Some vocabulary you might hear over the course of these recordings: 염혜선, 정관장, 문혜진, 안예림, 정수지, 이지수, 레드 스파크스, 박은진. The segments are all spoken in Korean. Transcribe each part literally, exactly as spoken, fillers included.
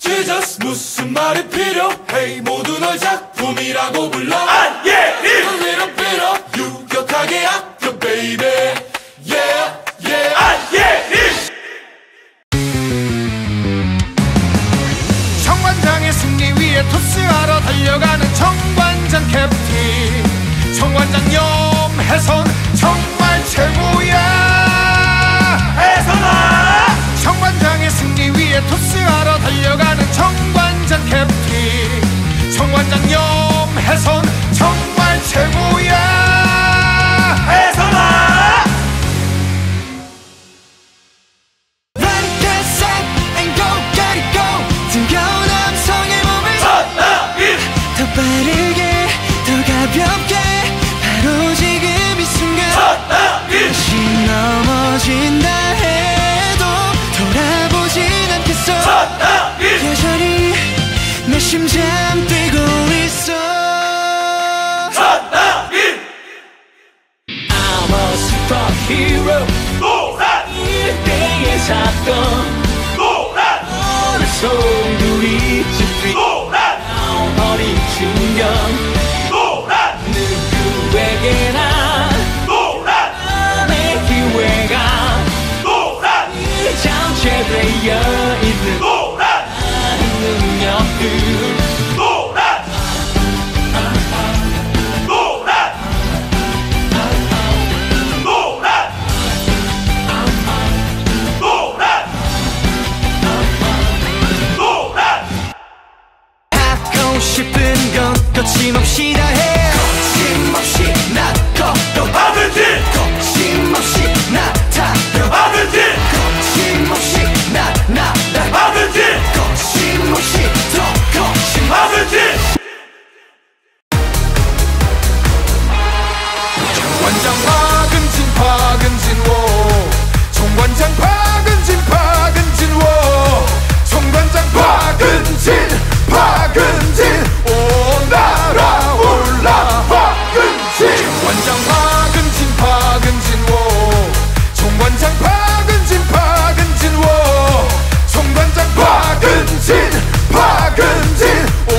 Jesus 무슨 말이 필요해 모두 널 작품이라고 불러 안예림 A little bit of 유격하게 아껴 baby Yeah yeah 안예림 정관장의 승리 위에 토스하러 달려가는 정관장 캡틴 정관장 염혜선 정말 최고야 혜선아 정관장의 승리 위에 토스하러 달려가는 정관장 캡틴 정관장 염혜선 정말 최고야 혜선아 Ready, get set, and go, get it, go 즐거운 함성의 몸을 전하길 더 빠르게, 더 가볍게 바로 지금 이 순간 전하길 다시 넘어진다 해 여전히 내 심장 뛰고 있어 전하길 I'm a superhero 일대의 사건 오늘 손들이 집비 어린 중년 누구에게나 내 기회가 잠재되어 있는 능력들 하고 싶은 건 거침없이 다해 거침없이 나도 하든지 거침없이 나타도 하든지 정관장 박은진 박은진 워 정관장 박은진 박은진 워 정관장 박은진 박은진 오 나라 올라 박은진 정관장 박은진 박은진 워 정관장 박은진 박은진 워 정관장 박은진 박은진 오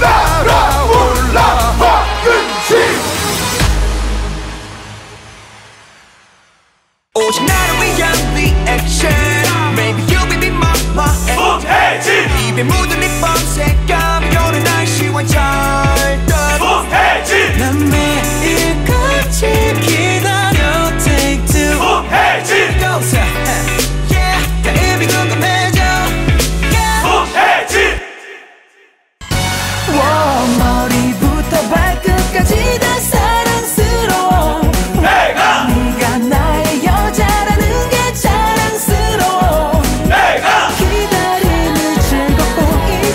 나라 올라 박은진 오직 나를 위한 리액션 Maybe you'll be my one 문혜진 입에 묻은 네 밤색감이 오는 날씨와 찰떡 문혜진 난 매일같이 기다려 Take two 문혜진 동사 Yeah 다 의미 궁금해져 Yeah 문혜진 Wow 머리부터 발끝까지 다 사랑스러워 내가 네가 나의 기다림을 즐겁고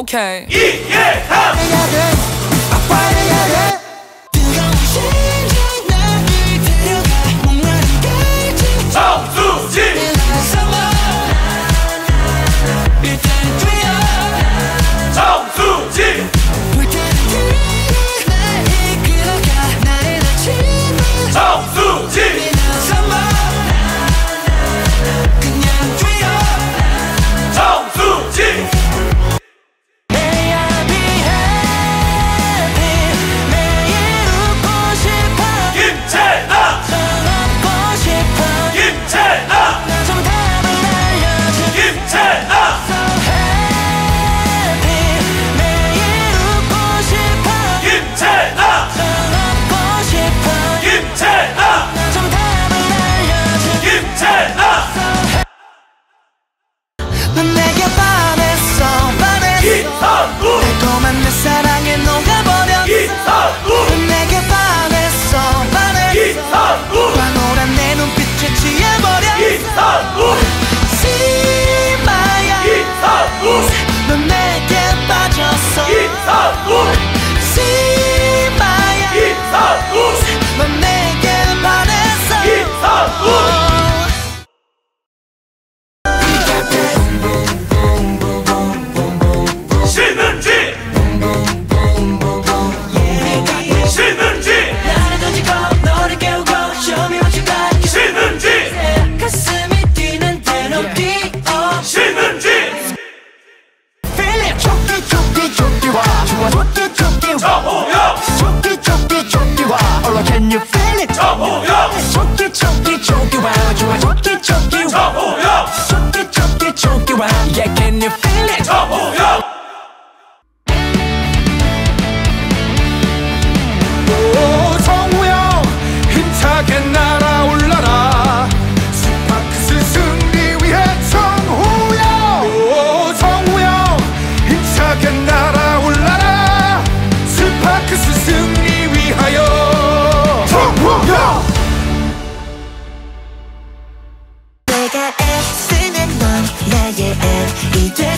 Okay. 이해함. 정수지. 정수지. 정수지.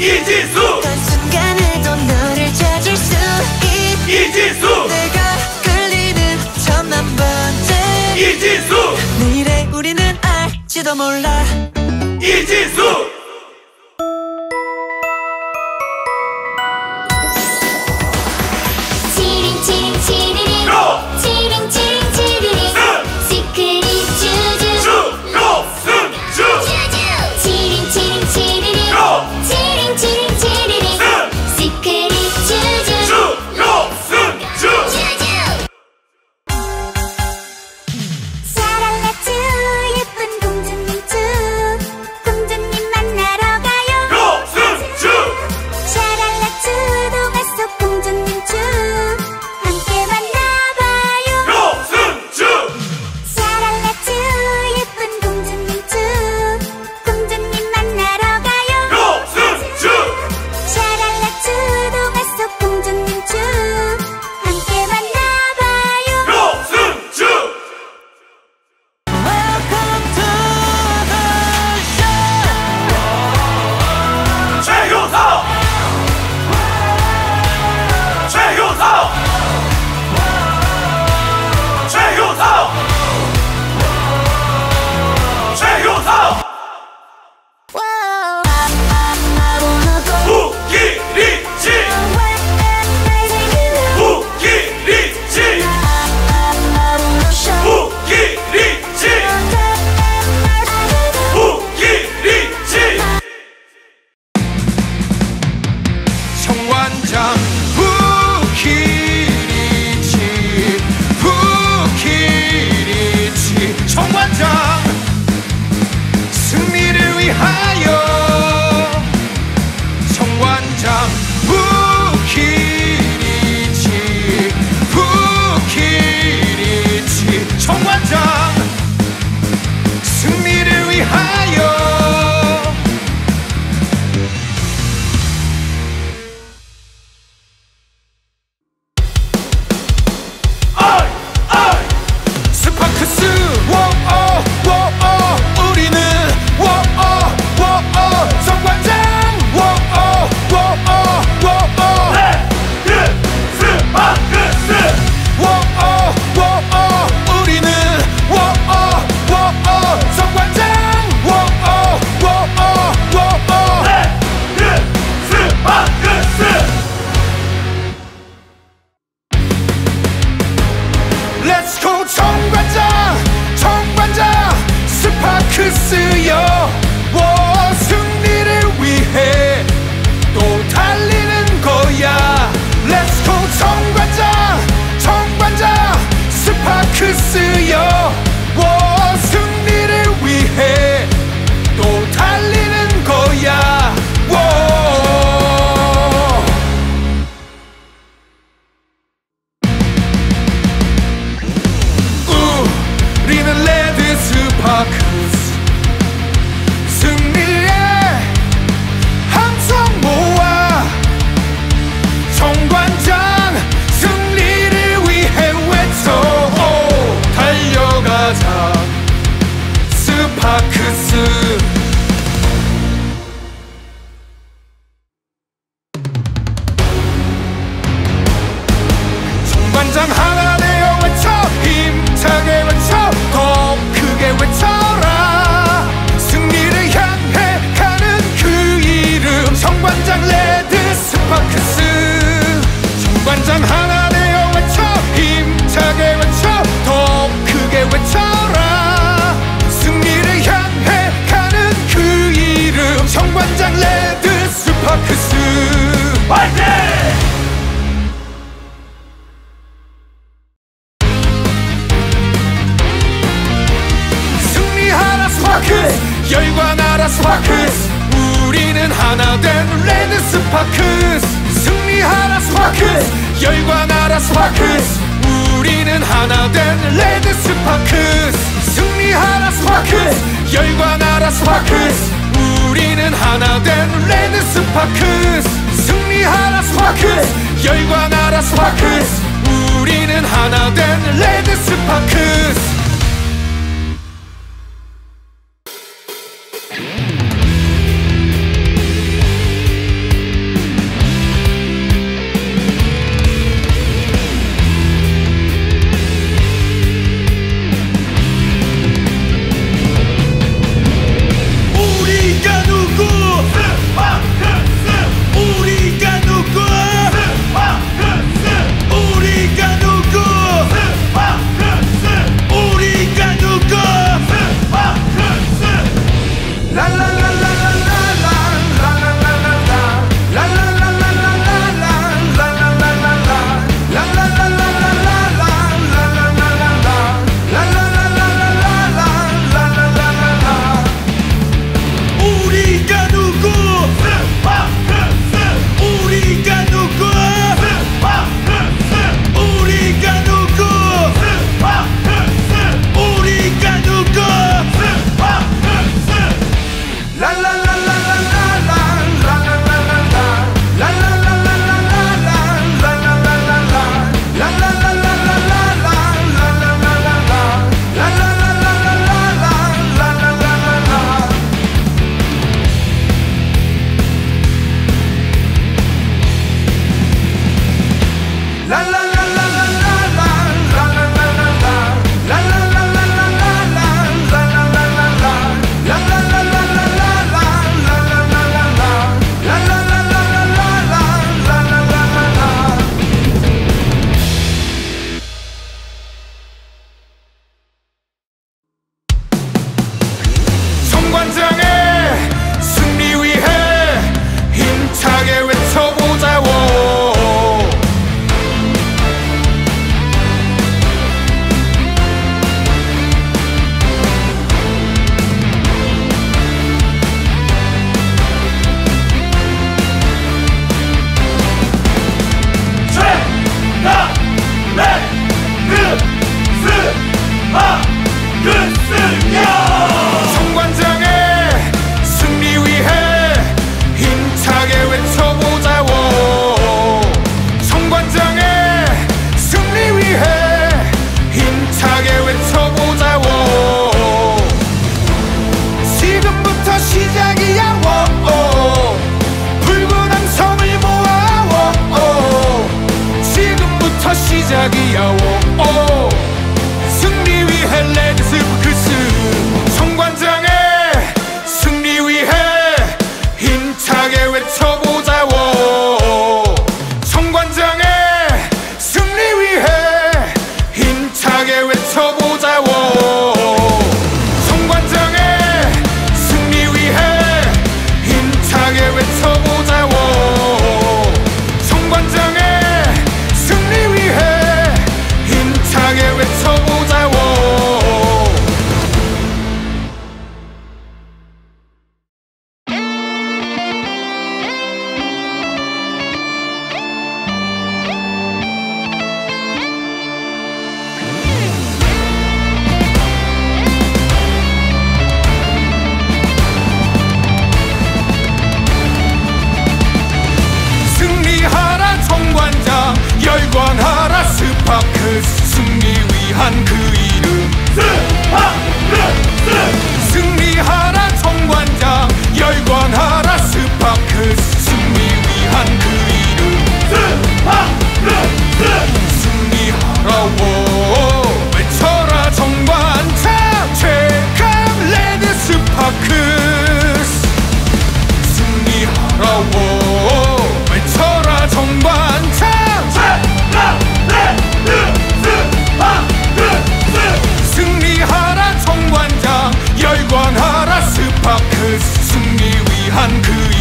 이지수! 어떤 순간에도 너를 찾을 수 있 이지수! 내가 끌리는 천만 번째 이지수! 내일의 우리는 알지도 몰라 이지수! 사랑해 주 예쁜 공주님 주 공주님 만나 열과 나라 스파크스, 우리는 하나 된 레드 스파크스. 승리하라 스파크스, 열과 나라 스파크스, 우리는 하나 된 레드 스파크스. 승리하라 스파크스, 열과 나라 스파크스, 우리는 하나 된 레드 스파크스. 승리하라 스파크스, 열과 나라 스파크스, 우리는 하나 된 레드 스파크스. 승리하라 정관장 열광하라 스파크스, 승리 위한 그